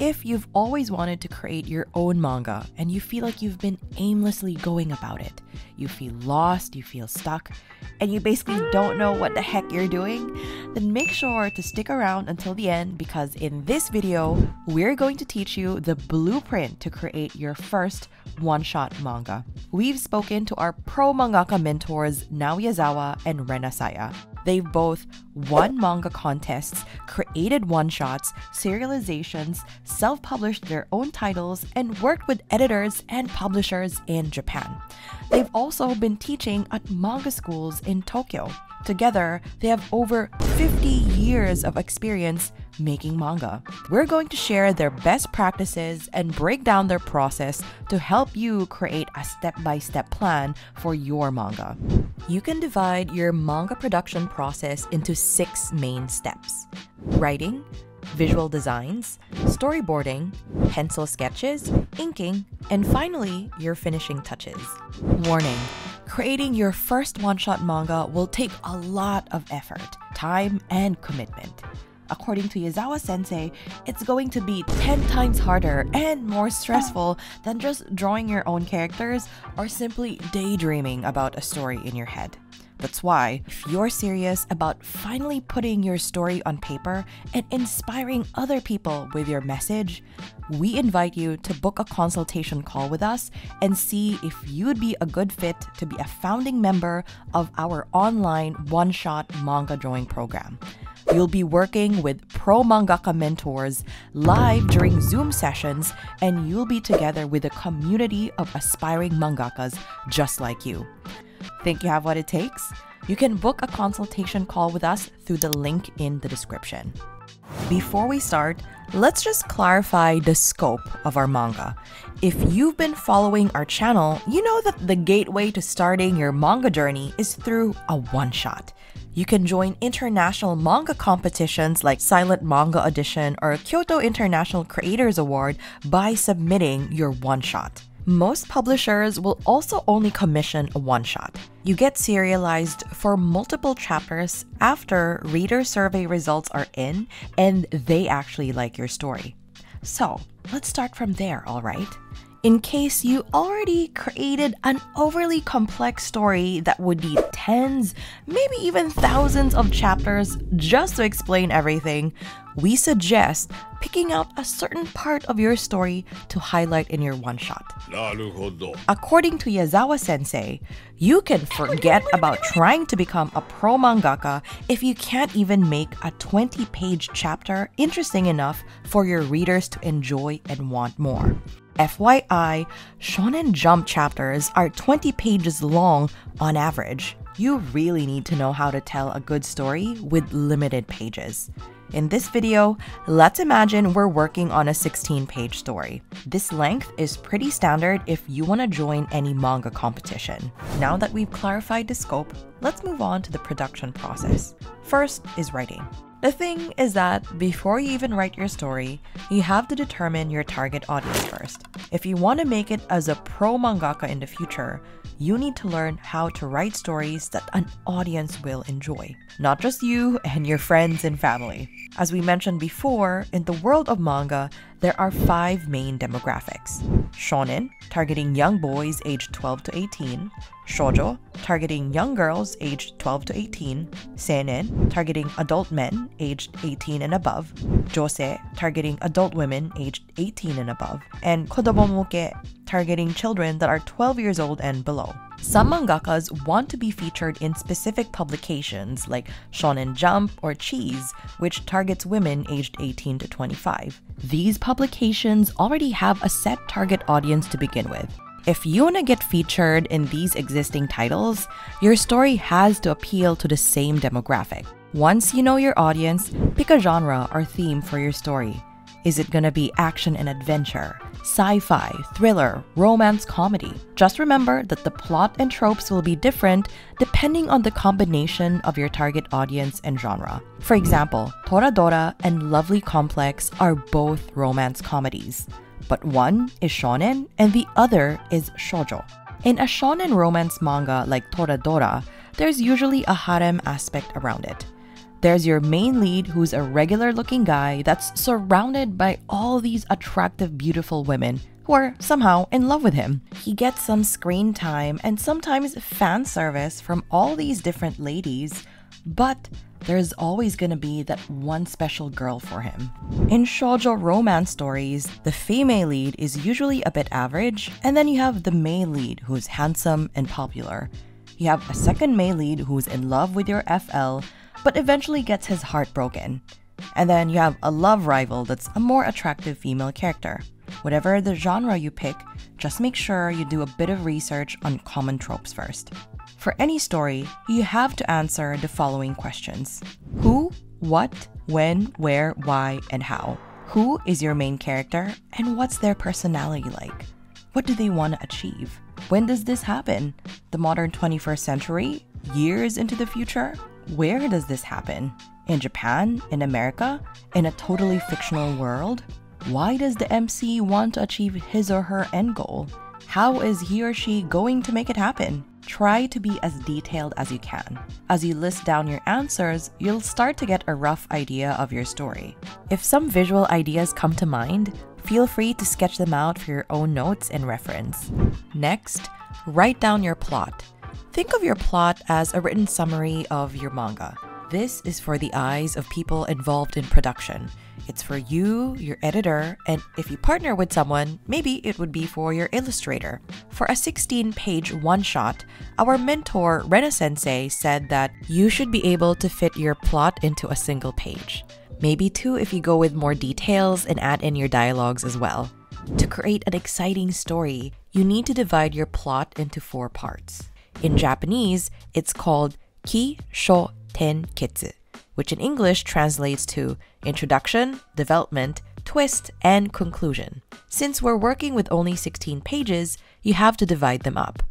If you've always wanted to create your own manga and you feel like you've been aimlessly going about it, you feel lost, you feel stuck, and you basically don't know what the heck you're doing, then make sure to stick around until the end because in this video, we're going to teach you the blueprint to create your first one-shot manga. We've spoken to our pro mangaka mentors, Nao Yazawa and Rena Saya. They've both won manga contests, created one-shots, serializations, self-published their own titles, and worked with editors and publishers in Japan. They've also been teaching at manga schools in Tokyo. Together, they have over 50 years of experience making manga. We're going to share their best practices and break down their process to help you create a step-by-step plan for your manga. You can divide your manga production process into 6 main steps: writing, visual designs, storyboarding, pencil sketches, inking, and finally, your finishing touches. Warning: creating your first one-shot manga will take a lot of effort, time, and commitment. According to Yazawa-sensei, it's going to be 10 times harder and more stressful than just drawing your own characters or simply daydreaming about a story in your head. That's why, if you're serious about finally putting your story on paper and inspiring other people with your message, we invite you to book a consultation call with us and see if you'd be a good fit to be a founding member of our online one-shot manga drawing program. You'll be working with pro mangaka mentors live during Zoom sessions, and you'll be together with a community of aspiring mangakas just like you. Think you have what it takes? You can book a consultation call with us through the link in the description. Before we start, let's just clarify the scope of our manga. If you've been following our channel, you know that the gateway to starting your manga journey is through a one-shot. You can join international manga competitions like Silent Manga Edition or Kyoto International Creators Award by submitting your one-shot. Most publishers will also only commission a one-shot. You get serialized for multiple chapters after reader survey results are in and they actually like your story. So let's start from there, alright? In case you already created an overly complex story that would need tens, maybe even thousands of chapters just to explain everything, we suggest picking out a certain part of your story to highlight in your one-shot. According to Yazawa-sensei, you can forget about trying to become a pro mangaka if you can't even make a 20-page chapter interesting enough for your readers to enjoy and want more. FYI, Shonen Jump chapters are 20 pages long on average. You really need to know how to tell a good story with limited pages. In this video, let's imagine we're working on a 16-page story. This length is pretty standard if you want to join any manga competition. Now that we've clarified the scope, let's move on to the production process. First is writing. The thing is that before you even write your story, you have to determine your target audience first. If you want to make it as a pro mangaka in the future, you need to learn how to write stories that an audience will enjoy, not just you and your friends and family. As we mentioned before, in the world of manga, there are 5 main demographics: shonen, targeting young boys aged 12 to 18, shoujo, targeting young girls aged 12 to 18, seinen, targeting adult men aged 18 and above, josei, targeting adult women aged 18 and above, and kodomo muke, targeting children that are 12 years old and below. Some mangakas want to be featured in specific publications like Shonen Jump or Cheese, which targets women aged 18 to 25. These publications already have a set target audience to begin with. If you want to get featured in these existing titles, your story has to appeal to the same demographic. Once you know your audience, pick a genre or theme for your story. Is it going to be action and adventure, sci-fi, thriller, romance, comedy? Just remember that the plot and tropes will be different depending on the combination of your target audience and genre. For example, Toradora and Lovely Complex are both romance comedies, but one is shonen and the other is shoujo. In a shonen romance manga like Toradora, there's usually a harem aspect around it. There's your main lead, who's a regular looking guy that's surrounded by all these attractive, beautiful women who are somehow in love with him. He gets some screen time and sometimes fan service from all these different ladies, but there's always gonna be that one special girl for him. In shoujo romance stories, the female lead is usually a bit average, and then you have the male lead who's handsome and popular. You have a second male lead who's in love with your FL, but eventually gets his heart broken. And then you have a love rival that's a more attractive female character. Whatever the genre you pick, just make sure you do a bit of research on common tropes first. For any story, you have to answer the following questions. Who, what, when, where, why, and how? Who is your main character, and what's their personality like? What do they want to achieve? When does this happen? The modern 21st century? Years into the future? Where does this happen? In Japan? In America? In a totally fictional world? Why does the MC want to achieve his or her end goal? How is he or she going to make it happen? Try to be as detailed as you can. As you list down your answers, you'll start to get a rough idea of your story. If some visual ideas come to mind, feel free to sketch them out for your own notes and reference. Next, write down your plot. Think of your plot as a written summary of your manga. This is for the eyes of people involved in production. It's for you, your editor, and if you partner with someone, maybe it would be for your illustrator. For a 16-page one-shot, our mentor Rena Sensei said that you should be able to fit your plot into a single page. Maybe two if you go with more details and add in your dialogues as well. To create an exciting story, you need to divide your plot into 4 parts. In Japanese, it's called Ki-Sho-Ten-Ketsu, which in English translates to introduction, development, twist, and conclusion. Since we're working with only 16 pages, you have to divide them up.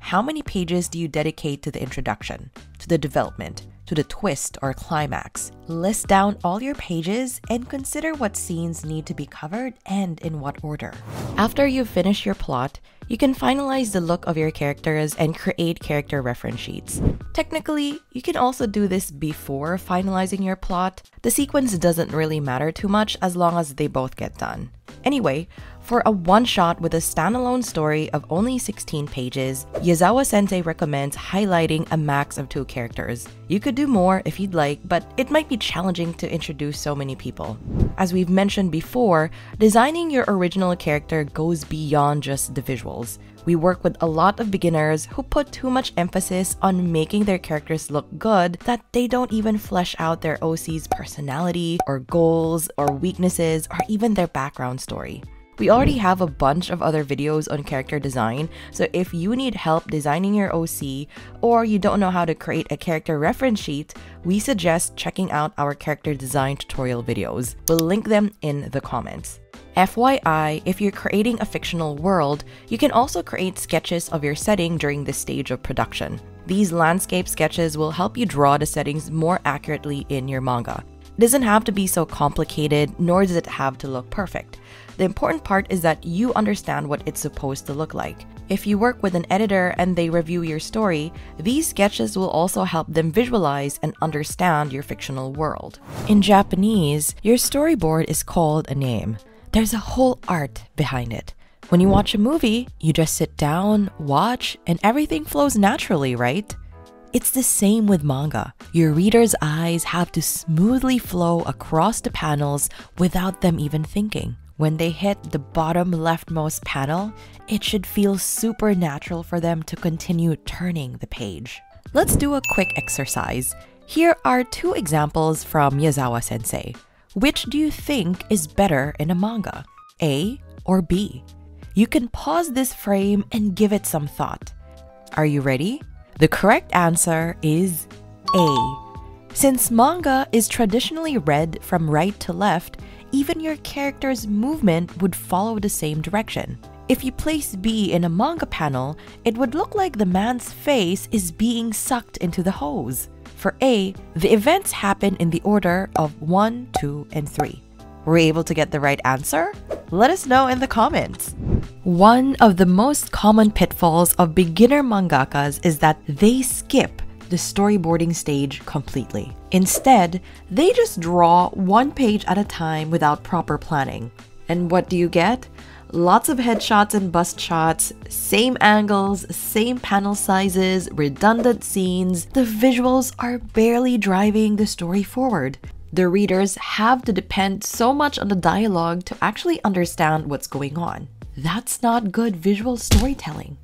How many pages do you dedicate to the introduction, to the development, to the twist or climax? List down all your pages and consider what scenes need to be covered and in what order. After you finish your plot, you can finalize the look of your characters and create character reference sheets. Technically, you can also do this before finalizing your plot. The sequence doesn't really matter too much as long as they both get done. Anyway, for a one-shot with a standalone story of only 16 pages, Yazawa Sensei recommends highlighting a max of 2 characters. You could do more if you'd like, but it might be challenging to introduce so many people. As we've mentioned before, designing your original character goes beyond just the visuals. We work with a lot of beginners who put too much emphasis on making their characters look good that they don't even flesh out their OC's personality or goals or weaknesses or even their background story. We already have a bunch of other videos on character design, so if you need help designing your OC or you don't know how to create a character reference sheet, we suggest checking out our character design tutorial videos. We'll link them in the comments. FYI, if you're creating a fictional world, you can also create sketches of your setting during this stage of production. These landscape sketches will help you draw the settings more accurately in your manga. It doesn't have to be so complicated, nor does it have to look perfect. The important part is that you understand what it's supposed to look like. If you work with an editor and they review your story, these sketches will also help them visualize and understand your fictional world. In Japanese, your storyboard is called a name. There's a whole art behind it. When you watch a movie, you just sit down, watch, and everything flows naturally, right? It's the same with manga. Your reader's eyes have to smoothly flow across the panels without them even thinking. When they hit the bottom leftmost panel, it should feel supernatural for them to continue turning the page. Let's do a quick exercise. Here are 2 examples from Yazawa Sensei. Which do you think is better in a manga, A or B? You can pause this frame and give it some thought. Are you ready? The correct answer is A. Since manga is traditionally read from right to left, even your character's movement would follow the same direction. If you place B in a manga panel, it would look like the man's face is being sucked into the hose. For A, the events happen in the order of 1, 2, and 3. Were you able to get the right answer? Let us know in the comments! One of the most common pitfalls of beginner mangakas is that they skip the storyboarding stage completely. Instead, they just draw one page at a time without proper planning. And what do you get? Lots of headshots and bust shots, same angles, same panel sizes, redundant scenes. The visuals are barely driving the story forward. The readers have to depend so much on the dialogue to actually understand what's going on. That's not good visual storytelling.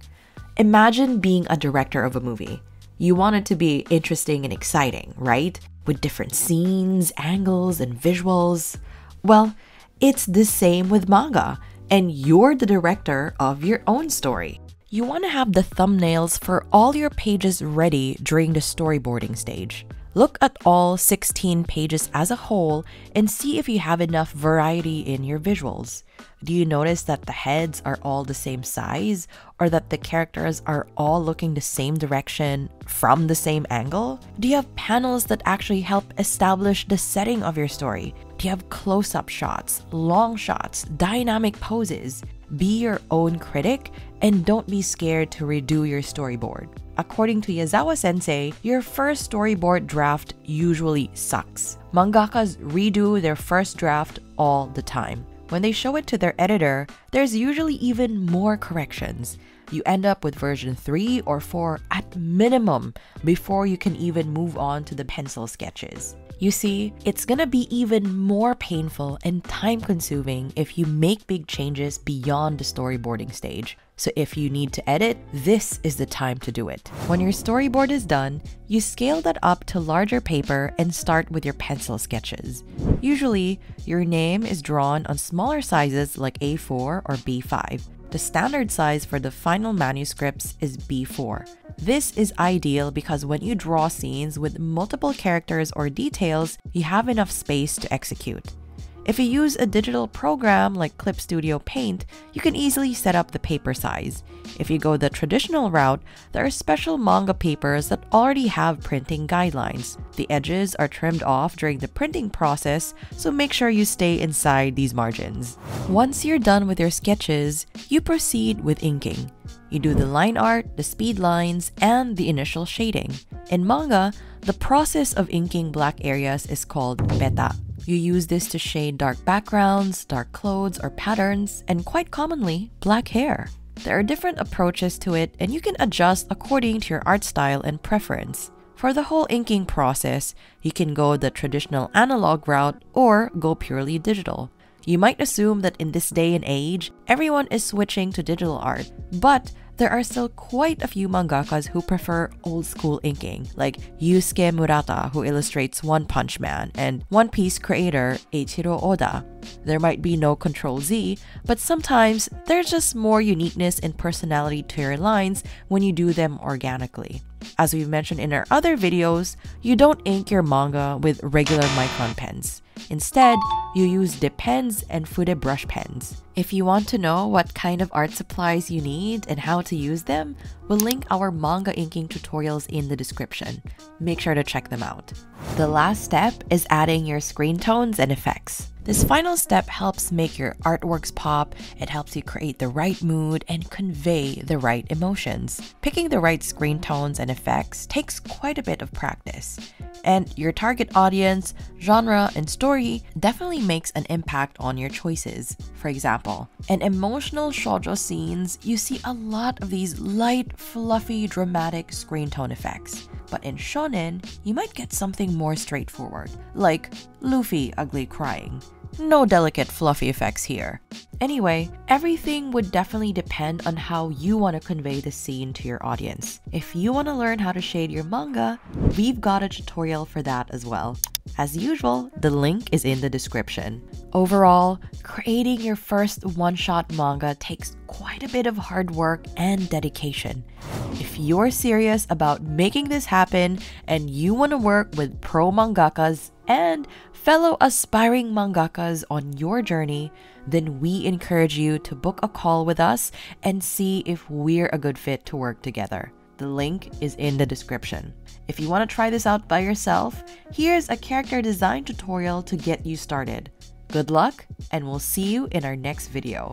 Imagine being a director of a movie. You want it to be interesting and exciting, right? With different scenes, angles, and visuals. Well, it's the same with manga. And you're the director of your own story. You want to have the thumbnails for all your pages ready during the storyboarding stage. Look at all 16 pages as a whole and see if you have enough variety in your visuals. Do you notice that the heads are all the same size, or that the characters are all looking the same direction from the same angle? Do you have panels that actually help establish the setting of your story? You have close-up shots, long shots, dynamic poses. Be your own critic and don't be scared to redo your storyboard. According to Yazawa-sensei, your first storyboard draft usually sucks. Mangakas redo their first draft all the time. When they show it to their editor, there's usually even more corrections. You end up with version 3 or 4 at minimum before you can even move on to the pencil sketches. You see, it's gonna be even more painful and time-consuming if you make big changes beyond the storyboarding stage. So if you need to edit, this is the time to do it. When your storyboard is done, you scale that up to larger paper and start with your pencil sketches. Usually, your name is drawn on smaller sizes like A4 or B5. The standard size for the final manuscripts is B4. This is ideal because when you draw scenes with multiple characters or details, you have enough space to execute. If you use a digital program like Clip Studio Paint, you can easily set up the paper size. If you go the traditional route, there are special manga papers that already have printing guidelines. The edges are trimmed off during the printing process, so make sure you stay inside these margins. Once you're done with your sketches, you proceed with inking. You do the line art, the speed lines, and the initial shading. In manga, the process of inking black areas is called beta. You use this to shade dark backgrounds, dark clothes or patterns, and quite commonly, black hair. There are different approaches to it, and you can adjust according to your art style and preference. For the whole inking process, you can go the traditional analog route or go purely digital. You might assume that in this day and age, everyone is switching to digital art, but there are still quite a few mangakas who prefer old-school inking, like Yusuke Murata, who illustrates One Punch Man, and One Piece creator Eiichiro Oda. There might be no Control Z, but sometimes there's just more uniqueness and personality to your lines when you do them organically. As we've mentioned in our other videos, you don't ink your manga with regular micron pens. Instead, you use dip pens and fude brush pens. If you want to know what kind of art supplies you need and how to use them, we'll link our manga inking tutorials in the description. Make sure to check them out. The last step is adding your screen tones and effects. This final step helps make your artworks pop, it helps you create the right mood and convey the right emotions. Picking the right screen tones and effects takes quite a bit of practice. And your target audience, genre, and story definitely makes an impact on your choices. For example, in emotional shoujo scenes, you see a lot of these light, fluffy, dramatic screen tone effects. But in shonen, you might get something more straightforward, like Luffy ugly crying. No delicate fluffy effects here. Anyway, everything would definitely depend on how you want to convey the scene to your audience. If you want to learn how to shade your manga, we've got a tutorial for that as well. As usual, the link is in the description. Overall, creating your first one-shot manga takes quite a bit of hard work and dedication. If you're serious about making this happen and you want to work with pro mangakas and fellow aspiring mangakas on your journey, then we encourage you to book a call with us and see if we're a good fit to work together. The link is in the description. If you want to try this out by yourself, here's a character design tutorial to get you started. Good luck, and we'll see you in our next video.